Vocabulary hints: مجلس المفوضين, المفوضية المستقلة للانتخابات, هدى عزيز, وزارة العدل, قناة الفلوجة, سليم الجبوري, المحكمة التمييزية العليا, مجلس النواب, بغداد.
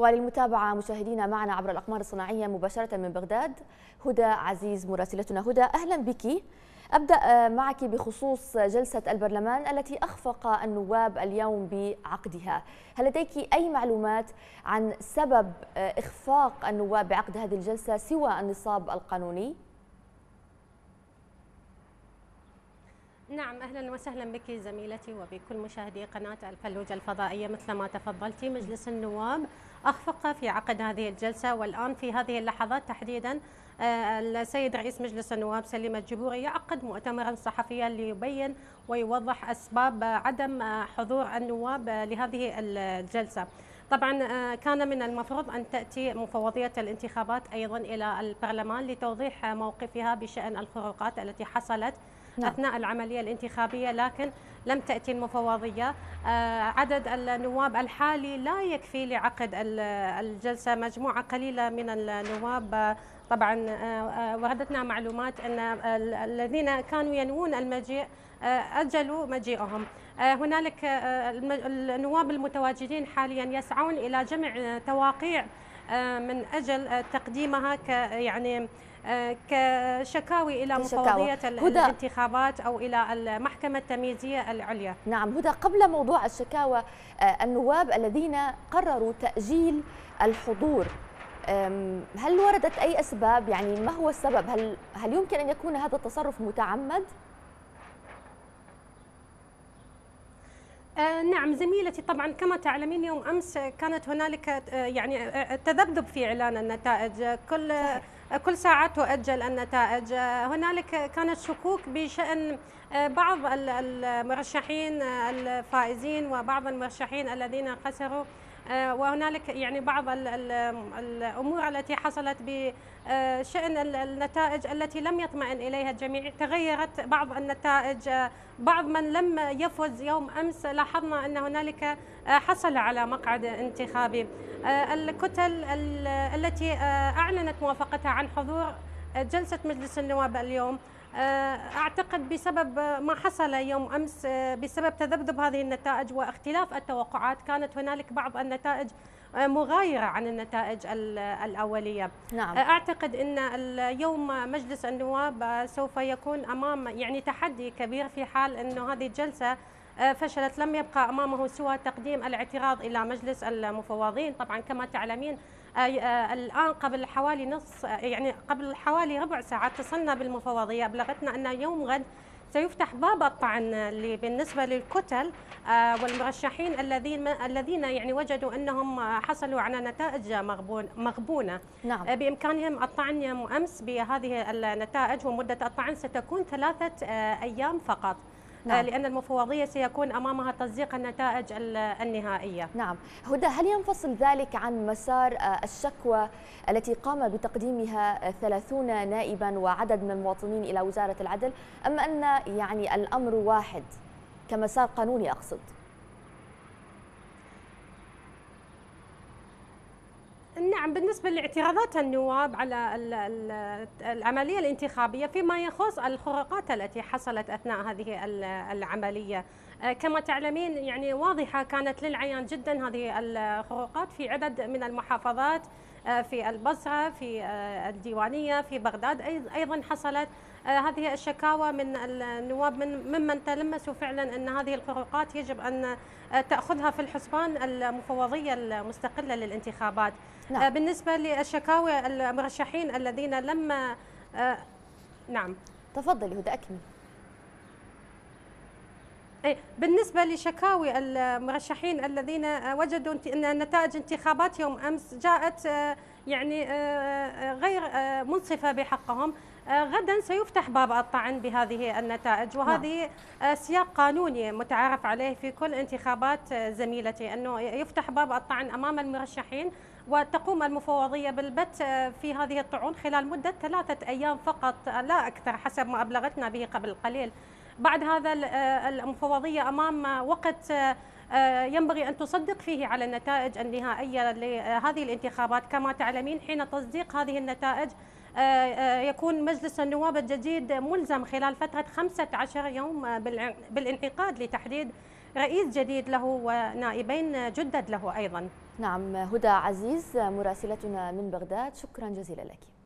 وللمتابعة مشاهدينا معنا عبر الأقمار الصناعية مباشرة من بغداد هدى عزيز مراسلتنا. هدى أهلا بك. أبدأ معك بخصوص جلسة البرلمان التي أخفق النواب اليوم بعقدها، هل لديك أي معلومات عن سبب إخفاق النواب بعقد هذه الجلسة سوى النصاب القانوني؟ نعم، أهلا وسهلا بك زميلتي وبكل مشاهدي قناة الفلوجة الفضائية. مثل ما تفضلتي، مجلس النواب أخفق في عقد هذه الجلسة، والآن في هذه اللحظات تحديدا السيد رئيس مجلس النواب سليم الجبوري يعقد مؤتمرا صحفيا ليبين ويوضح أسباب عدم حضور النواب لهذه الجلسة. طبعا كان من المفروض أن تأتي مفوضية الانتخابات أيضا إلى البرلمان لتوضيح موقفها بشأن الخروقات التي حصلت أثناء العملية الانتخابية، لكن لم تأتي المفوضية. عدد النواب الحالي لا يكفي لعقد الجلسة، مجموعة قليلة من النواب. طبعا وردتنا معلومات أن الذين كانوا ينوون المجيء أجلوا مجيئهم. هنالك النواب المتواجدين حاليا يسعون إلى جمع تواقيع من أجل تقديمها كشكاوي إلى مفوضية الانتخابات أو إلى المحكمة التمييزية العليا. نعم هدى، قبل موضوع الشكاوى، النواب الذين قرروا تأجيل الحضور، هل وردت أي أسباب؟ يعني ما هو السبب؟ هل يمكن أن يكون هذا التصرف متعمد؟ نعم زميلتي، طبعا كما تعلمين يوم أمس كانت هنالك تذبذب في إعلان النتائج، كل ساعة تؤجل النتائج. هنالك كانت شكوك بشأن بعض المرشحين الفائزين وبعض المرشحين الذين خسروا، وهنالك بعض الأمور التي حصلت بشأن النتائج التي لم يطمئن إليها الجميع. تغيرت بعض النتائج، بعض من لم يفوز يوم أمس لاحظنا أن هنالك حصل على مقعد انتخابي. الكتل التي أعلنت موافقتها عن حضور جلسة مجلس النواب اليوم، أعتقد بسبب ما حصل يوم أمس، بسبب تذبذب هذه النتائج واختلاف التوقعات، كانت هنالك بعض النتائج مغايرة عن النتائج الأولية. نعم. أعتقد أن اليوم مجلس النواب سوف يكون أمام تحدي كبير في حال أنه هذه الجلسة فشلت. لم يبقى أمامه سوى تقديم الاعتراض إلى مجلس المفوضين. طبعا كما تعلمين الآن قبل حوالي قبل حوالي ربع ساعة اتصلنا بالمفوضية، أبلغتنا أن يوم غد سيفتح باب الطعن بالنسبة للكتل والمرشحين الذين وجدوا أنهم حصلوا على نتائج مغبونة. نعم. بإمكانهم الطعن يوم أمس بهذه النتائج، ومدة الطعن ستكون 3 أيام فقط. نعم. لأن المفوضية سيكون أمامها تصديق النتائج النهائية. نعم هدى، هل ينفصل ذلك عن مسار الشكوى التي قام بتقديمها 30 نائبا وعدد من المواطنين إلى وزارة العدل، أم أن الأمر واحد كمسار قانوني أقصد؟ نعم، بالنسبة لاعتراضات النواب على العملية الانتخابية فيما يخص الخروقات التي حصلت أثناء هذه العملية، كما تعلمين واضحة كانت للعيان جدا هذه الخروقات في عدد من المحافظات، في البصرة، في الديوانية، في بغداد أيضا حصلت هذه الشكاوى من النواب ممن تلمسوا فعلا أن هذه الخروقات يجب أن تأخذها في الحسبان المفوضية المستقلة للانتخابات. نعم. بالنسبة للشكاوى المرشحين الذين لما نعم تفضلي هدى أكمل. بالنسبة لشكاوي المرشحين الذين وجدوا أن نتائج انتخابات يوم أمس جاءت غير منصفة بحقهم، غدا سيفتح باب الطعن بهذه النتائج، وهذه سياق قانوني متعارف عليه في كل انتخابات زميلتي، أنه يفتح باب الطعن أمام المرشحين، وتقوم المفوضية بالبت في هذه الطعون خلال مدة 3 أيام فقط لا أكثر حسب ما أبلغتنا به قبل قليل. بعد هذا المفوضية أمام وقت ينبغي أن تصدق فيه على النتائج النهائية لهذه الانتخابات. كما تعلمين حين تصديق هذه النتائج يكون مجلس النواب الجديد ملزم خلال فترة 15 يوم بالانعقاد لتحديد رئيس جديد له ونائبين جدد له أيضا. نعم هدى عزيز مراسلتنا من بغداد، شكرا جزيلا لك.